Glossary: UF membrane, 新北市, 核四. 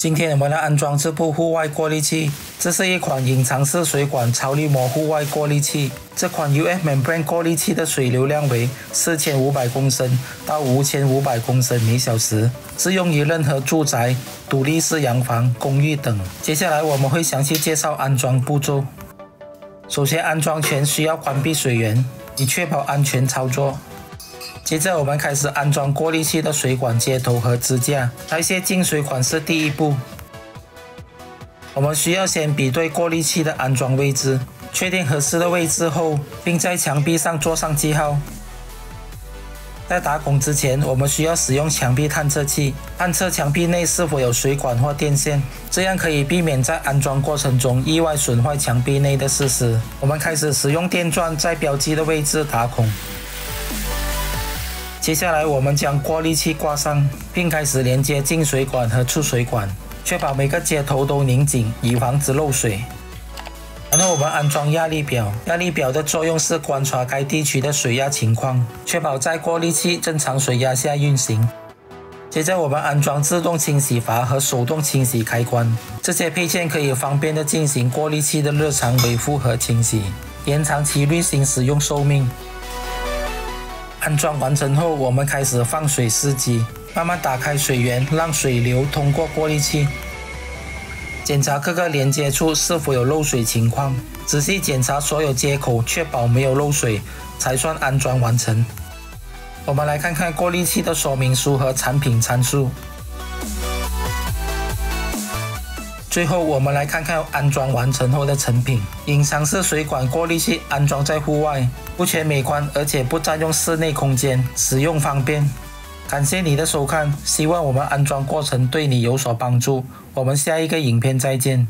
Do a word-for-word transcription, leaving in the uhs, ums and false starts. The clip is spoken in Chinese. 今天我们来安装这部户外过滤器，这是一款隐藏式水管潮滤膜户外过滤器。这款 U F membrane 过滤器的水流量为四千五百公升到五千五百公升每小时，适用于任何住宅、独立式洋房、公寓等。接下来我们会详细介绍安装步骤。首先，安装前需要关闭水源，以确保安全操作。 接着我们开始安装过滤器的水管接头和支架，拆卸进水管是第一步。我们需要先比对过滤器的安装位置，确定合适的位置后，并在墙壁上做上记号。在打孔之前，我们需要使用墙壁探测器，探测墙壁内是否有水管或电线，这样可以避免在安装过程中意外损坏墙壁内的设施。我们开始使用电钻在标记的位置打孔。 接下来，我们将过滤器挂上，并开始连接进水管和出水管，确保每个接头都拧紧，以防止漏水。然后我们安装压力表，压力表的作用是观察该地区的水压情况，确保在过滤器正常水压下运行。接着，我们安装自动清洗阀和手动清洗开关，这些配件可以方便地进行过滤器的日常维护和清洗，延长其运行使用寿命。 安装完成后，我们开始放水试机，慢慢打开水源，让水流通过过滤器。检查各个连接处是否有漏水情况，仔细检查所有接口，确保没有漏水，才算安装完成。我们来看看过滤器的说明书和产品参数。最后，我们来看看安装完成后的成品。隐藏式水管过滤器安装在户外。 不缺美观，而且不占用室内空间，使用方便。感谢你的收看，希望我们安装过程对你有所帮助。我们下一个影片再见。